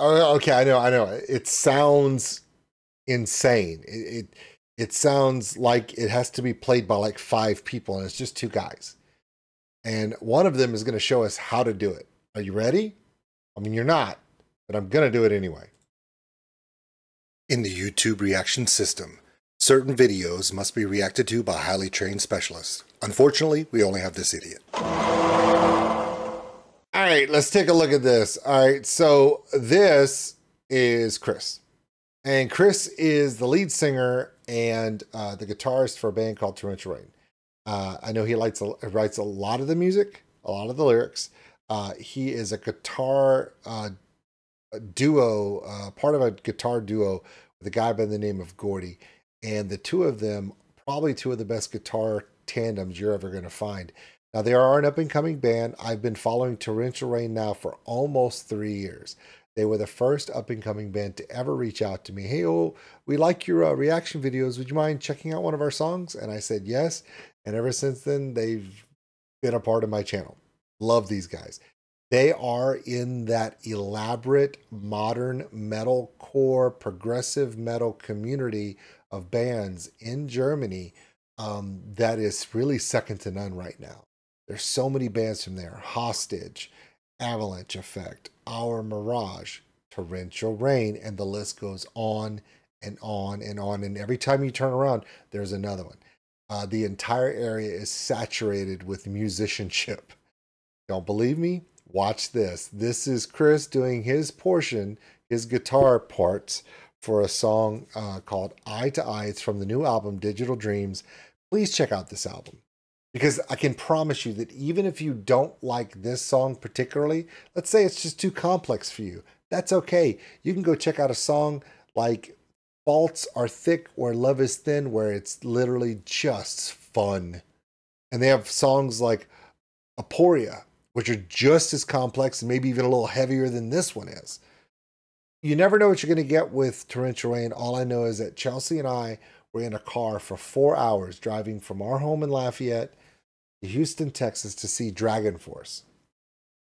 Oh, okay, I know. It sounds insane. It sounds like it has to be played by like 5 people, and it's just 2 guys. And one of them is going to show us how to do it. Are you ready? I mean, you're not, but I'm going to do it anyway. In the YouTube reaction system, certain videos must be reacted to by highly trained specialists. Unfortunately, we only have this idiot. All right, let's take a look at this. All right, so this is Chris. And Chris is the lead singer and the guitarist for a band called Torrential Rain. I know he writes a lot of the music, a lot of the lyrics. He is a guitar duo, part of a guitar duo with a guy by the name of Gordy. And the two of them, probably two of the best guitar tandems you're ever going to find. Now, they are an up-and-coming band. I've been following Torrential Rain now for almost 3 years. They were the first up-and-coming band to ever reach out to me. Hey, oh, we like your reaction videos. Would you mind checking out one of our songs? And I said yes. And ever since then, they've been a part of my channel. Love these guys. They are in that elaborate, modern metalcore, progressive metal community of bands in Germany that is really second to none right now. There's so many bands from there. Hostage, Avalanche Effect, Our Mirage, Torrential Rain, and the list goes on and on and on. And every time you turn around, there's another one. The entire area is saturated with musicianship. Don't believe me? Watch this. This is Chris doing his portion, his guitar parts, for a song called Eye to Eye. It's from the new album, Digital Dreams. Please check out this album, because I can promise you that even if you don't like this song particularly, let's say it's just too complex for you, that's okay. You can go check out a song like Faults Are Thick or Love Is Thin, where it's literally just fun. And they have songs like Aporia, which are just as complex and maybe even a little heavier than this one is. You never know what you're going to get with Torrential Rain. All I know is that Chelsea and I were in a car for 4 hours driving from our home in Lafayette to Houston, Texas to see DragonForce.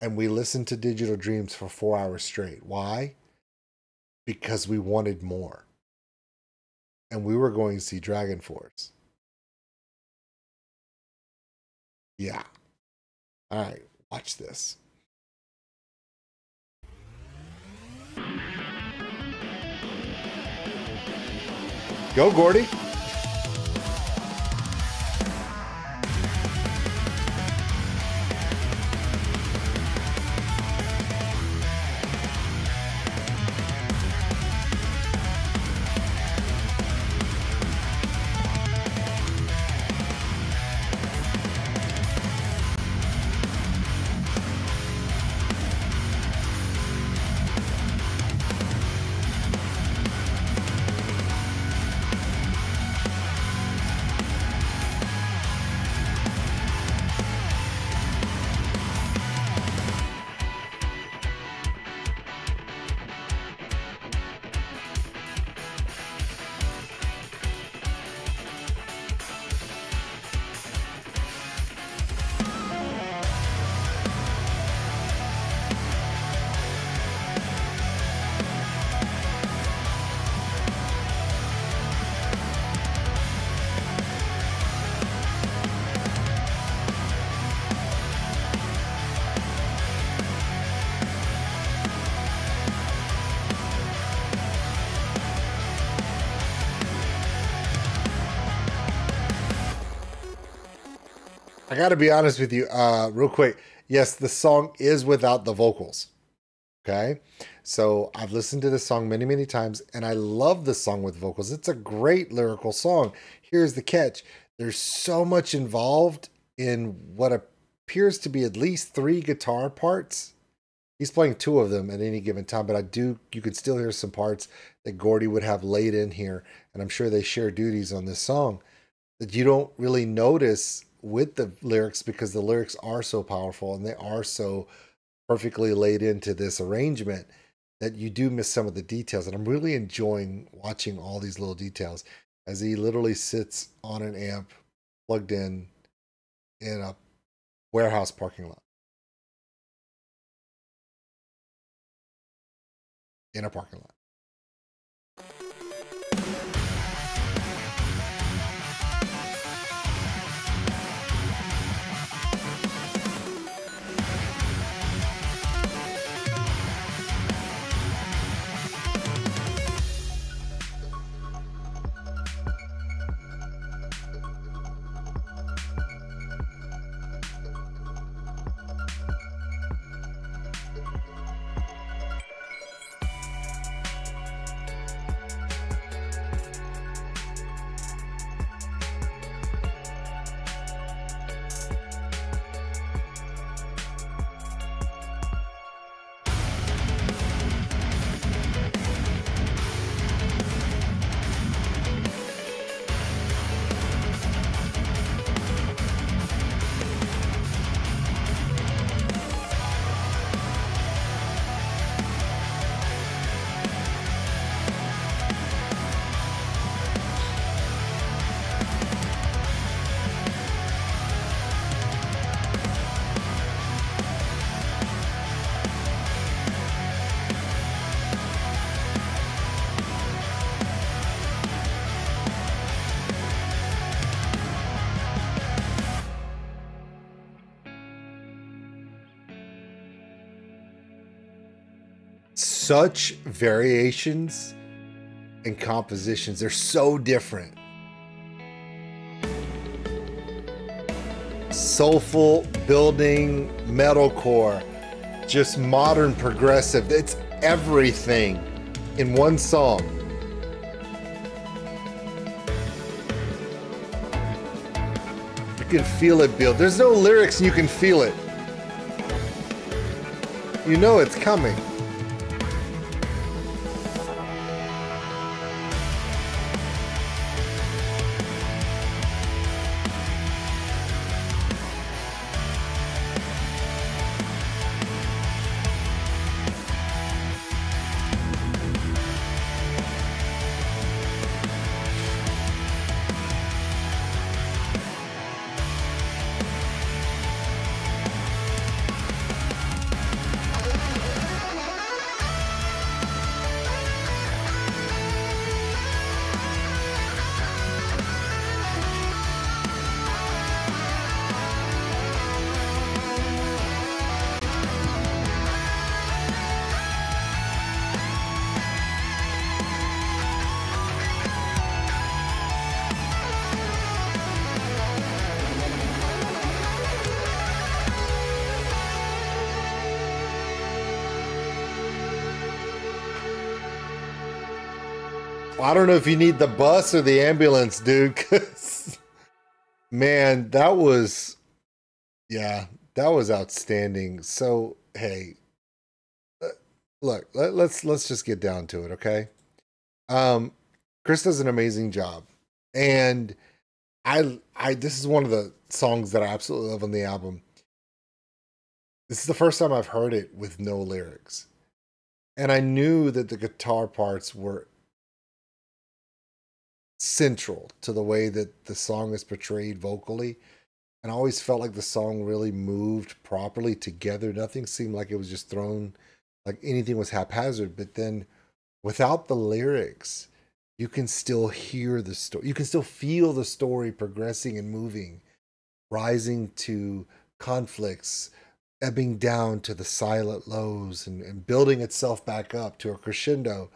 And we listened to Digital Dreams for 4 hours straight. Why? Because we wanted more. And we were going to see DragonForce. Yeah. All right, watch this. Go, Gordy. I got to be honest with you real quick. Yes, the song is without the vocals. Okay. So I've listened to this song many, many times, and I love the song with vocals. It's a great lyrical song. Here's the catch. There's so much involved in what appears to be at least 3 guitar parts. He's playing 2 of them at any given time, but you could still hear some parts that Gordy would have laid in here. And I'm sure they share duties on this song that you don't really notice with the lyrics, because the lyrics are so powerful and they are so perfectly laid into this arrangement that you do miss some of the details. And I'm really enjoying watching all these little details as he literally sits on an amp plugged in a warehouse parking lot. in a parking lot. Such variations and compositions. They're so different. Soulful, building, metalcore, just modern progressive. It's everything in one song. You can feel it build. There's no lyrics and you can feel it. You know it's coming. I don't know if you need the bus or the ambulance, dude, because, man, that was, yeah, that was outstanding. So, hey, look, let's just get down to it, okay? Chris does an amazing job, and I this is one of the songs that I absolutely love on the album. This is the first time I've heard it with no lyrics, and I knew that the guitar parts were central to the way that the song is portrayed vocally, and I always felt like the song really moved properly together. Nothing seemed like it was just thrown, like anything was haphazard. But then without the lyrics, you can still hear the story, you can still feel the story progressing and moving, rising to conflicts, ebbing down to the silent lows, and building itself back up to a crescendo.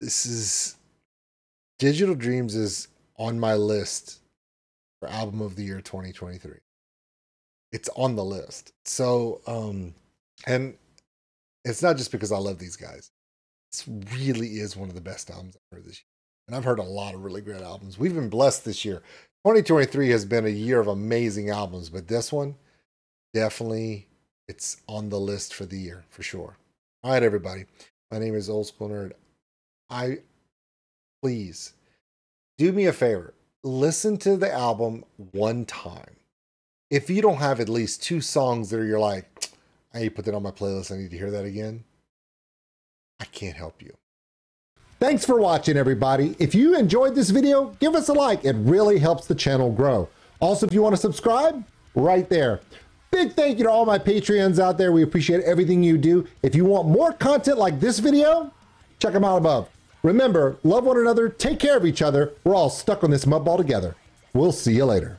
This is, Digital Dreams is on my list for album of the year 2023. It's on the list. So, and it's not just because I love these guys. This really is one of the best albums I've heard this year. And I've heard a lot of really great albums. We've been blessed this year. 2023 has been a year of amazing albums, but this one, definitely, it's on the list for the year, for sure. All right, everybody. My name is OldSkuleNerd. Please do me a favor, listen to the album one time. If you don't have at least two songs that you're like, I need to put that on my playlist, I need to hear that again, I can't help you. Thanks for watching, everybody. If you enjoyed this video, give us a like. It really helps the channel grow. Also, if you want to subscribe, right there. Big thank you to all my Patreons out there. We appreciate everything you do. If you want more content like this video, check them out above. Remember, love one another, take care of each other. We're all stuck on this mud ball together. We'll see you later.